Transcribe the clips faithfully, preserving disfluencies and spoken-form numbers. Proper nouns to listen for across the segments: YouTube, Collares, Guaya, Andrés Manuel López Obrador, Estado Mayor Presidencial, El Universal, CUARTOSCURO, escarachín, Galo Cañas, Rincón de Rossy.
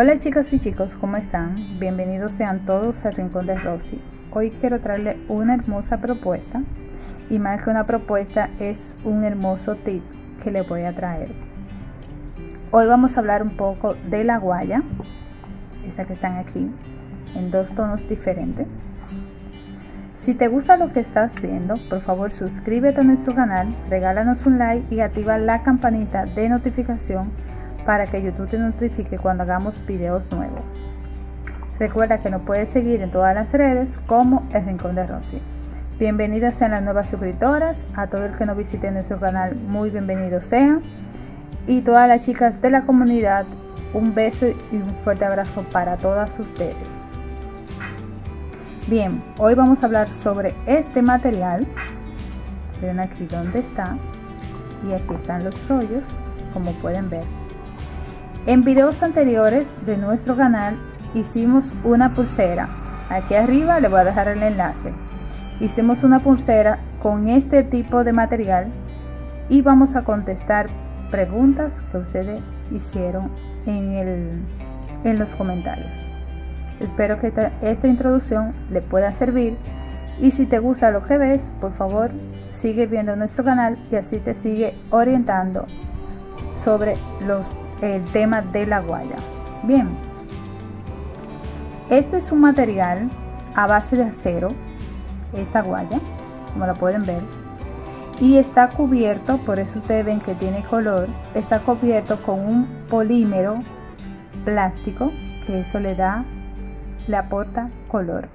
Hola chicas y chicos, ¿cómo están? Bienvenidos sean todos al Rincón de Rossy. Hoy quiero traerle una hermosa propuesta, y más que una propuesta es un hermoso tip que le voy a traer. Hoy vamos a hablar un poco de la guaya, esa que están aquí, en dos tonos diferentes. Si te gusta lo que estás viendo, por favor suscríbete a nuestro canal, regálanos un like y activa la campanita de notificación para que YouTube te notifique cuando hagamos videos nuevos. Recuerda que nos puedes seguir en todas las redes como El Rincón de Rossy. Bienvenidas sean las nuevas suscriptoras, a todo el que nos visite en nuestro canal, muy bienvenido sea. Y todas las chicas de la comunidad, un beso y un fuerte abrazo para todas ustedes. Bien, hoy vamos a hablar sobre este material. Ven aquí donde está. Y aquí están los rollos, como pueden ver. En videos anteriores de nuestro canal hicimos una pulsera. Aquí arriba le voy a dejar el enlace. Hicimos una pulsera con este tipo de material y vamos a contestar preguntas que ustedes hicieron en, el, en los comentarios. Espero que esta, esta introducción le pueda servir, y si te gusta lo que ves, por favor sigue viendo nuestro canal y así te sigue orientando sobre los, el tema de la guaya. Bien, este es un material a base de acero, esta guaya, como la pueden ver, y está cubierto, por eso ustedes ven que tiene color, está cubierto con un polímero plástico, que eso le da, le aporta color.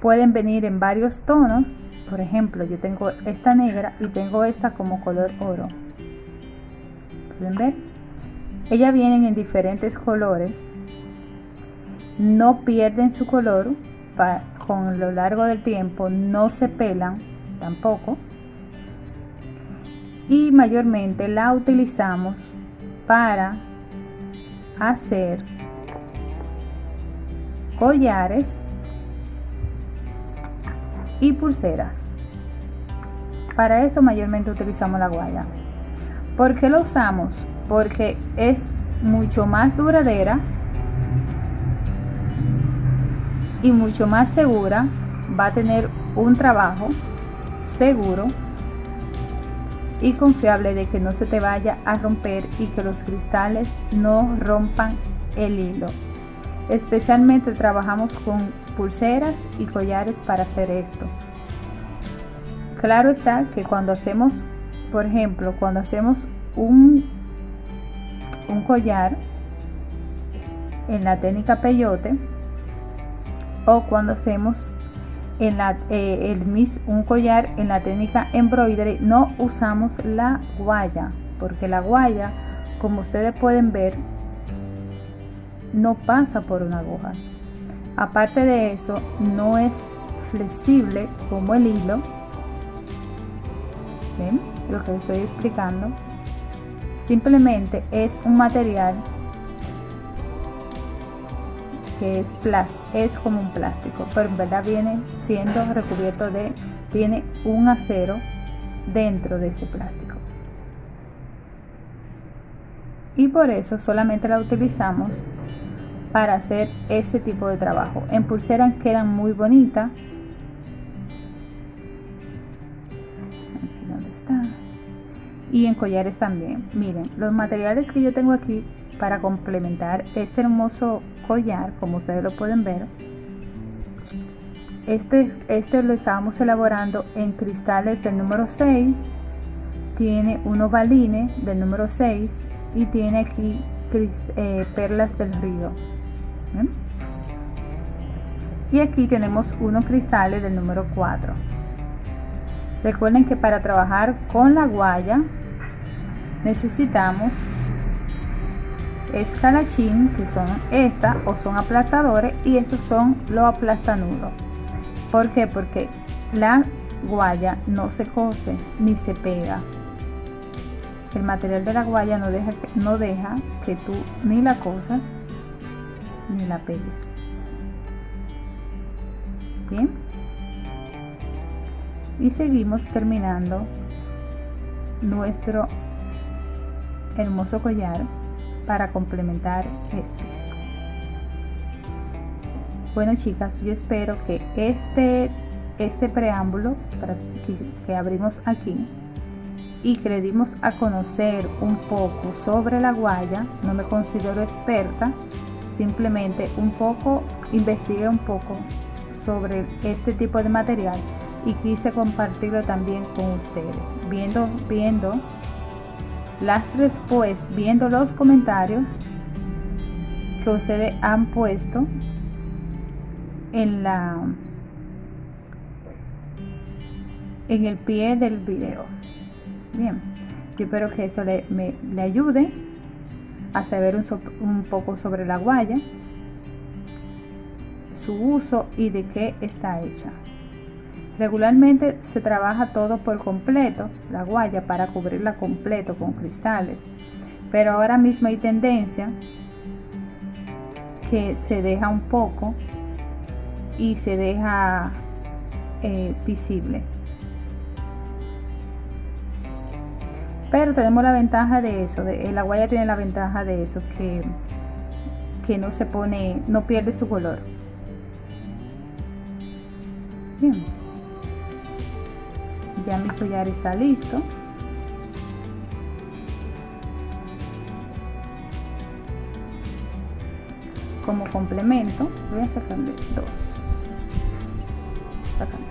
Pueden venir en varios tonos, por ejemplo yo tengo esta negra y tengo esta como color oro. ¿Pueden ver? Ellas vienen en diferentes colores, no pierden su color para, con lo largo del tiempo, no se pelan tampoco, y mayormente la utilizamos para hacer collares y pulseras. Para eso mayormente utilizamos la guaya. ¿Por qué lo usamos? Porque es mucho más duradera y mucho más segura, va a tener un trabajo seguro y confiable de que no se te vaya a romper y que los cristales no rompan el hilo. Especialmente trabajamos con pulseras y collares para hacer esto. Claro está que cuando hacemos, por ejemplo, cuando hacemos un, un collar en la técnica peyote, o cuando hacemos en la, eh, el mis, un collar en la técnica embroidery, no usamos la guaya, porque la guaya, como ustedes pueden ver, no pasa por una aguja. Aparte de eso, no es flexible como el hilo. ¿Ven? Lo que les estoy explicando. Simplemente es un material que es, plas, es como un plástico, pero en verdad viene siendo recubierto de, tiene un acero dentro de ese plástico, y por eso solamente la utilizamos para hacer ese tipo de trabajo. En pulseras quedan muy bonitas. Aquí donde está. Y en collares también. Miren, los materiales que yo tengo aquí para complementar este hermoso collar, como ustedes lo pueden ver, este, este lo estábamos elaborando en cristales del número seis, tiene unos balines del número seis y tiene aquí eh, perlas del río. ¿Ven? Y aquí tenemos unos cristales del número cuatro. Recuerden que para trabajar con la guaya necesitamos escalachín, que son estas, o son aplastadores, y estos son los aplastanudos. ¿Por qué? Porque la guaya no se cose ni se pega. El material de la guaya no deja, no deja que tú ni la cosas ni la pegues. Bien. Y seguimos terminando nuestro hermoso collar para complementar este. Bueno, chicas, yo espero que este este preámbulo que abrimos aquí y que le dimos a conocer un poco sobre la guaya, no me considero experta, simplemente un poco investigué un poco sobre este tipo de material y quise compartirlo también con ustedes, viendo viendo las respuestas, viendo los comentarios que ustedes han puesto en la en el pie del video. Bien, yo espero que esto le, me, le ayude a saber un, un poco sobre la guaya, su uso y de qué está hecha. Regularmente se trabaja todo por completo, la guaya, para cubrirla completo con cristales, pero ahora mismo hay tendencia que se deja un poco y se deja eh, visible. Pero tenemos la ventaja de eso, de, la guaya tiene la ventaja de eso, que, que no se pone, no pierde su color. Bien, ya mi collar está listo. Como complemento, voy a sacarle dos. Sácame,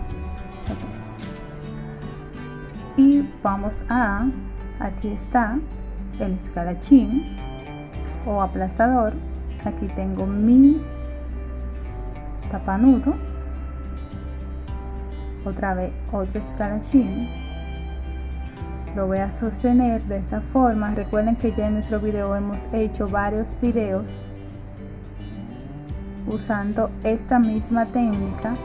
sácame. Y vamos a... Aquí está el escarachín o aplastador. Aquí tengo mi tapanudo, otra vez otro escarachín, lo voy a sostener de esta forma. Recuerden que ya en nuestro video hemos hecho varios videos usando esta misma técnica.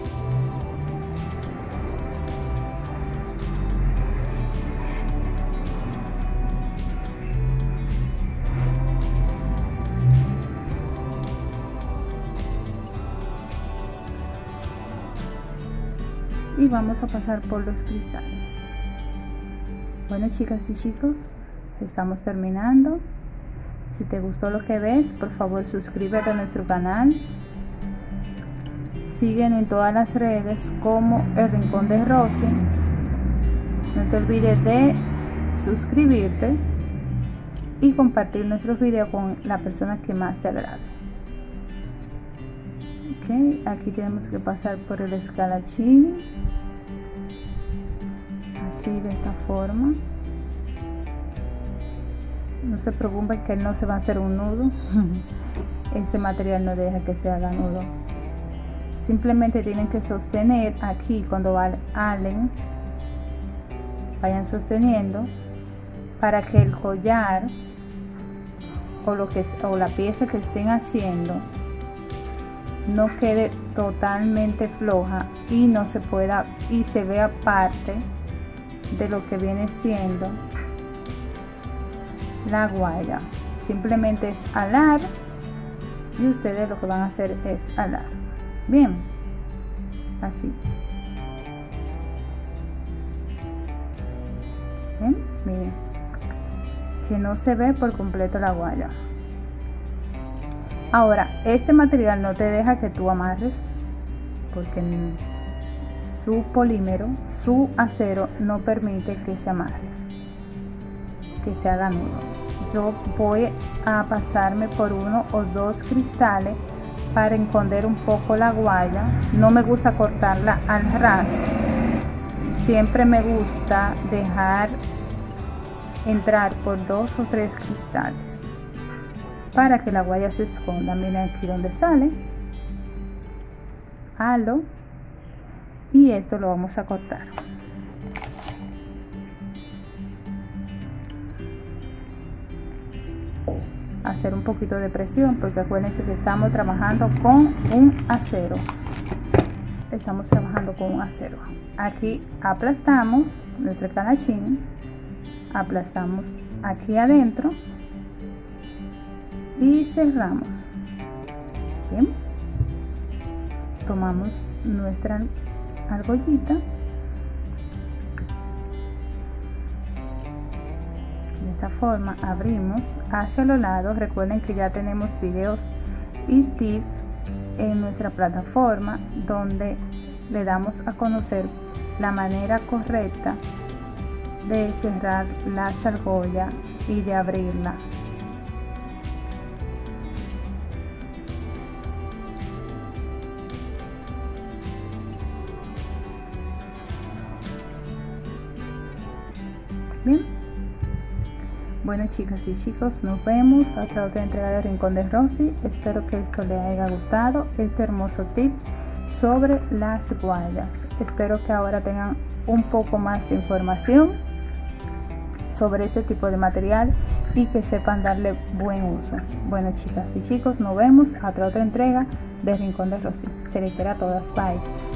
Y vamos a pasar por los cristales. Bueno, chicas y chicos, estamos terminando. Si te gustó lo que ves, por favor suscríbete a nuestro canal. Siguen en todas las redes como El Rincón de Rossy. No te olvides de suscribirte y compartir nuestros videos con la persona que más te agrade. Okay, aquí tenemos que pasar por el escarachín, así, de esta forma. No se preocupen que no se va a hacer un nudo. Ese material no deja que se haga nudo, simplemente tienen que sostener aquí cuando halen, vayan sosteniendo para que el collar o, lo que, o la pieza que estén haciendo no quede totalmente floja y no se pueda y se vea parte de lo que viene siendo la guaya. Simplemente es alar y ustedes lo que van a hacer es alar. Bien, así. Bien, miren que no se ve por completo la guaya. Ahora, este material no te deja que tú amarres, porque su polímero, su acero, no permite que se amarre, que se haga nudo. Yo voy a pasarme por uno o dos cristales para esconder un poco la guaya. No me gusta cortarla al ras, siempre me gusta dejar entrar por dos o tres cristales para que la guaya se esconda. Miren aquí donde sale, halo, y esto lo vamos a cortar. Hacer un poquito de presión, porque acuérdense que estamos trabajando con un acero, estamos trabajando con un acero. Aquí aplastamos nuestro canachín, aplastamos aquí adentro y cerramos. Bien, tomamos nuestra argollita de esta forma abrimos hacia los lados. Recuerden que ya tenemos videos y tips en nuestra plataforma donde le damos a conocer la manera correcta de cerrar la argolla y de abrirla. Bien. Bueno, chicas y chicos, nos vemos hasta otra entrega de Rincón de Rossy. Espero que esto les haya gustado, este hermoso tip sobre las guayas. Espero que ahora tengan un poco más de información sobre ese tipo de material y que sepan darle buen uso. Bueno, chicas y chicos, nos vemos hasta otra entrega de Rincón de Rossy. Se les espera a todas. Bye.